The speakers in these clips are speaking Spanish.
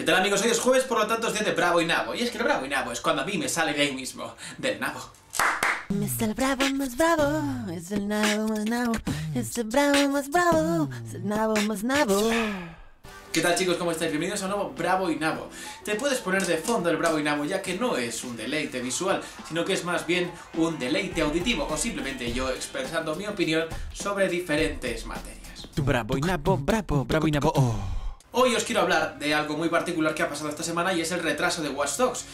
¿Qué tal amigos? Hoy es jueves, por lo tanto es día de Bravo y Nabo. Y es que el Bravo y Nabo es cuando a mí me sale de ahí mismo, del nabo. Es el bravo más bravo, es el nabo más nabo, es el bravo más bravo, es el nabo más nabo. ¿Qué tal chicos? ¿Cómo estáis? Bienvenidos a un nuevo Bravo y Nabo. Te puedes poner de fondo el Bravo y Nabo ya que no es un deleite visual, sino que es más bien un deleite auditivo o simplemente yo expresando mi opinión sobre diferentes materias. Bravo y Nabo, bravo, bravo y Nabo, oh. Hoy os quiero hablar de algo muy particular que ha pasado esta semana y es el retraso de Watch Dogs.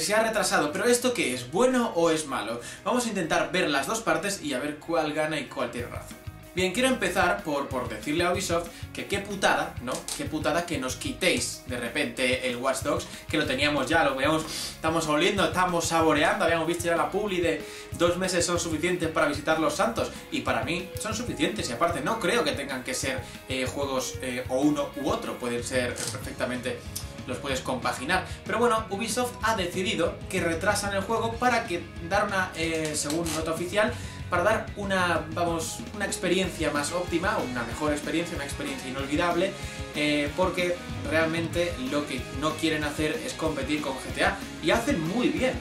Se ha retrasado, pero ¿esto qué es? ¿Bueno o es malo? Vamos a intentar ver las dos partes y a ver cuál gana y cuál tiene razón. Bien, quiero empezar por decirle a Ubisoft que qué putada, ¿no? Qué putada que nos quitéis de repente el Watch Dogs, que lo teníamos ya, lo veíamos, estamos oliendo, estamos saboreando, habíamos visto ya la publi de 2 meses son suficientes para visitar Los Santos, y para mí son suficientes, y aparte no creo que tengan que ser juegos o uno u otro, pueden ser perfectamente... los puedes compaginar, pero bueno, Ubisoft ha decidido que retrasan el juego para que dar una, según nota oficial, para dar una, vamos, una experiencia más óptima, una mejor experiencia, una experiencia inolvidable, porque realmente lo que no quieren hacer es competir con GTA, y hacen muy bien,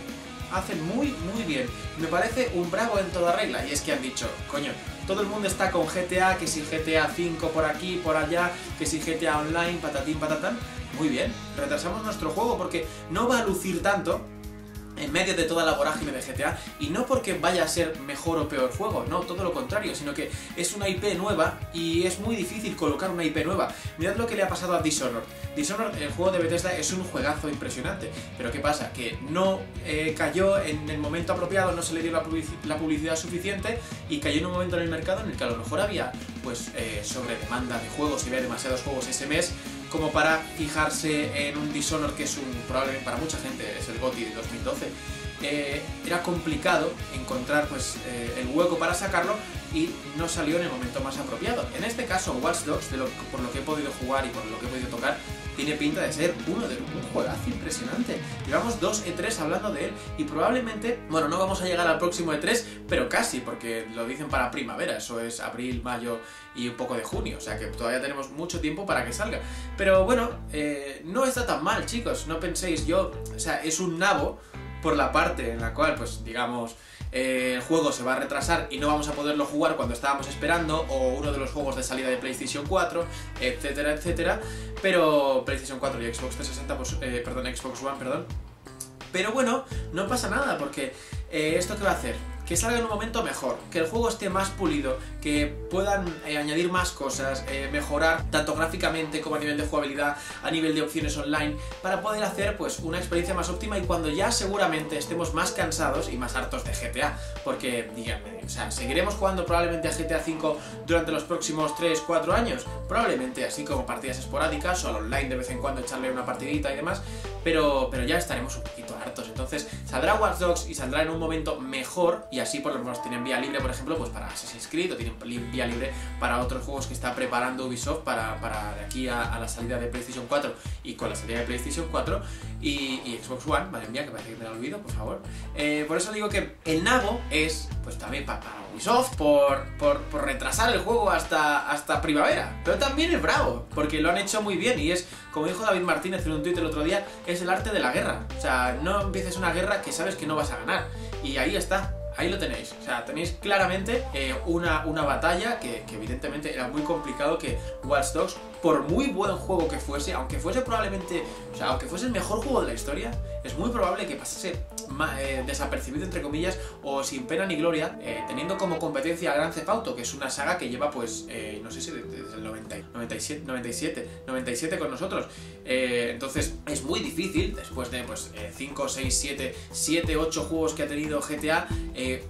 me parece un bravo en toda regla, y es que han dicho, coño, todo el mundo está con GTA, que si GTA 5 por aquí, por allá, que si GTA Online, patatín, patatán. Muy bien, retrasamos nuestro juego porque no va a lucir tanto en medio de toda la vorágine de GTA, y no porque vaya a ser mejor o peor juego, no, todo lo contrario, sino que es una IP nueva y es muy difícil colocar una IP nueva. Mirad lo que le ha pasado a Dishonored. Dishonored, el juego de Bethesda, es un juegazo impresionante, pero ¿qué pasa? Que no cayó en el momento apropiado, no se le dio la publicidad suficiente y cayó en un momento en el mercado en el que a lo mejor había pues sobre demanda de juegos y había demasiados juegos ese mes como para fijarse en un Dishonored que es un, probablemente para mucha gente es el GOTY de 2012, era complicado encontrar pues, el hueco para sacarlo y no salió en el momento más apropiado. En este caso Watch Dogs, por lo que he podido jugar y por lo que he podido tocar, tiene pinta de ser un juegazo impresionante. Llevamos 2 E3 hablando de él y probablemente, bueno, no vamos a llegar al próximo E3, pero casi, porque lo dicen para primavera, eso es abril, mayo y un poco de junio, o sea que todavía tenemos mucho tiempo para que salga. Pero bueno, no está tan mal, chicos, no penséis, yo, o sea, es un nabo por la parte en la cual, pues digamos, el juego se va a retrasar y no vamos a poderlo jugar cuando estábamos esperando, o uno de los juegos de salida de PlayStation 4, etcétera, etcétera, pero PlayStation 4 y Xbox 360, pues, perdón, Xbox One, perdón. Pero bueno, no pasa nada, porque ¿esto qué va a hacer? Que salga en un momento mejor, que el juego esté más pulido, que puedan añadir más cosas, mejorar tanto gráficamente como a nivel de jugabilidad, a nivel de opciones online, para poder hacer pues una experiencia más óptima y cuando ya seguramente estemos más cansados y más hartos de GTA, porque díganme, o sea, seguiremos jugando probablemente a GTA V durante los próximos 3-4 años, probablemente así como partidas esporádicas o al online de vez en cuando echarle una partidita y demás, pero ya estaremos un poquito hartos. Entonces saldrá Watch Dogs y saldrá en un momento mejor y así por lo menos tienen vía libre, por ejemplo, pues para Assassin's Creed, o tienen vía libre para otros juegos que está preparando Ubisoft para de aquí a la salida de PlayStation 4 y con la salida de PlayStation 4 y Xbox One, madre mía, que parece que me la olvido, por favor. Por eso digo que el nabo es, pues también para Ubisoft por retrasar el juego hasta primavera, pero también es bravo, porque lo han hecho muy bien y es, como dijo David Martínez en un tuit el otro día, es el arte de la guerra, o sea, no empieces una guerra que sabes que no vas a ganar, y ahí está. Ahí lo tenéis, o sea, tenéis claramente una batalla que evidentemente era muy complicado que Watch Dogs, por muy buen juego que fuese, aunque fuese probablemente, o sea, aunque fuese el mejor juego de la historia, es muy probable que pasase desapercibido, entre comillas, o sin pena ni gloria, teniendo como competencia a Grand Theft Auto, que es una saga que lleva, pues, no sé si desde el 97 con nosotros. Entonces, es muy difícil, después de, pues, 5, 6, 7, 8 juegos que ha tenido GTA,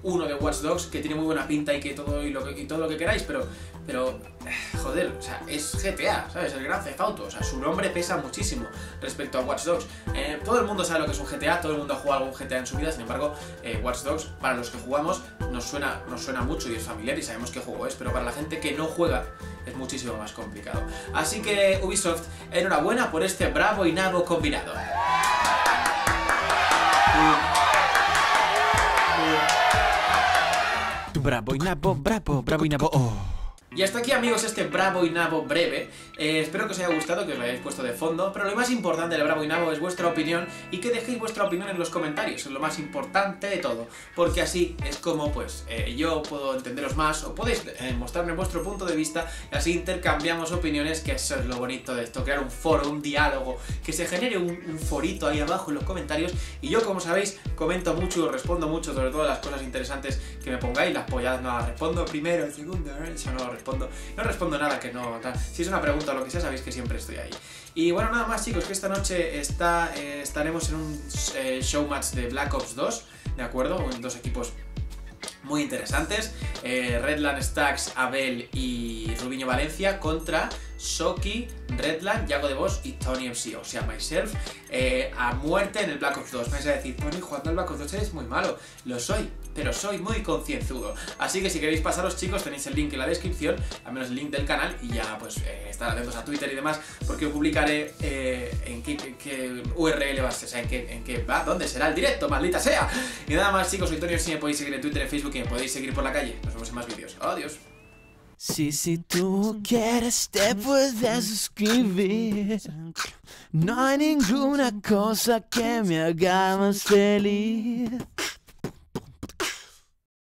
uno de Watch Dogs, que tiene muy buena pinta y que todo, y todo lo que queráis, pero joder, o sea, es GTA. ¿Sabes? El Grand Theft Auto, o sea, su nombre pesa muchísimo respecto a Watch Dogs. Todo el mundo sabe lo que es un GTA, todo el mundo ha jugado algún GTA en su vida, sin embargo, Watch Dogs, para los que jugamos, nos suena mucho y es familiar y sabemos qué juego es, pero para la gente que no juega es muchísimo más complicado. Así que, Ubisoft, enhorabuena por este Bravo y Nabo combinado. Bravo y Nabo, bravo, bravo y Nabo, oh. Y hasta aquí, amigos, este Bravo y Nabo breve. Espero que os haya gustado, que os lo hayáis puesto de fondo. Pero lo más importante del Bravo y Nabo es vuestra opinión y que dejéis vuestra opinión en los comentarios. Es lo más importante de todo. Porque así es como, pues, yo puedo entenderos más o podéis mostrarme vuestro punto de vista y así intercambiamos opiniones, que eso es lo bonito de esto. Crear un foro, un diálogo, que se genere un forito ahí abajo en los comentarios. Y yo, como sabéis, comento mucho, respondo mucho, sobre todo las cosas interesantes que me pongáis. Las polladas no las respondo primero, el segundo, eso no lo respondo. No respondo nada que no... Si es una pregunta o lo que sea, sabéis que siempre estoy ahí. Y bueno, nada más, chicos, que esta noche estaremos en un showmatch de Black Ops 2, ¿de acuerdo? Con dos equipos muy interesantes, Redland Stacks, Abel y Rubiño Valencia contra Soki, Redland, Yago de Bosch y Tony MC, o sea, myself, a muerte en el Black Ops 2. Me vais a decir, Tony, jugando al Black Ops 2 eres muy malo. Lo soy, pero soy muy concienzudo. Así que si queréis pasaros, chicos, tenéis el link en la descripción, al menos el link del canal, y ya, pues, estar atentos a Twitter y demás, porque os publicaré en qué URL va a ser, o sea, en qué va, dónde será el directo, maldita sea. Y nada más, chicos, soy Tony, si me podéis seguir en Twitter, en Facebook, y me podéis seguir por la calle. Nos vemos en más vídeos. Adiós. Si tú quieres te puedes suscribir. No hay ninguna cosa que me haga más feliz.